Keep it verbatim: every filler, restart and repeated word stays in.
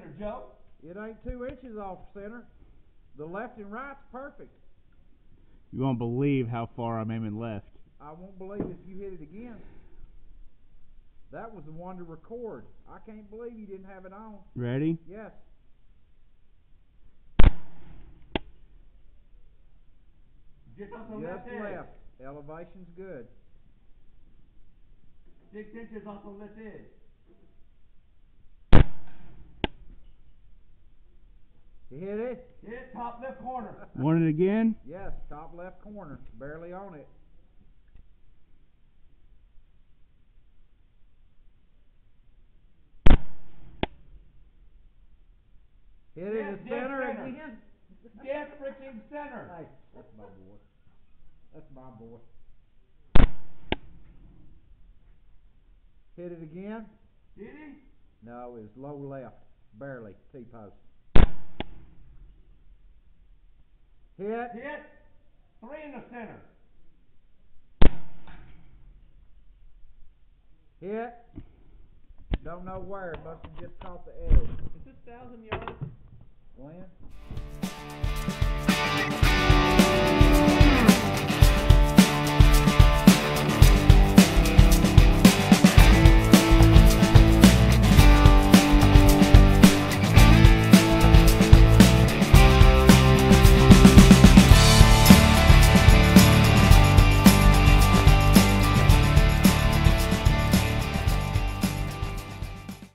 center, Joe. It ain't two inches off center. The left and right's perfect. You won't believe how far I'm aiming left. I won't believe if you hit it again. That was the one to record. I can't believe you didn't have it on. Ready? Yes. Just on the left, left. Elevation's good. Six inches off the left edge. You hit it? Hit top left corner. Want it again? Yes, top left corner. Barely on it. Hit it in the center again. Dead freaking center. Hey, that's my boy. That's my boy. Hit it again. Did he? No, it was low left. Barely. T-post. Hit. Hit. Three in the center. Hit. Don't know where. Must have just caught the edge. Is this thousand yards? Glenn?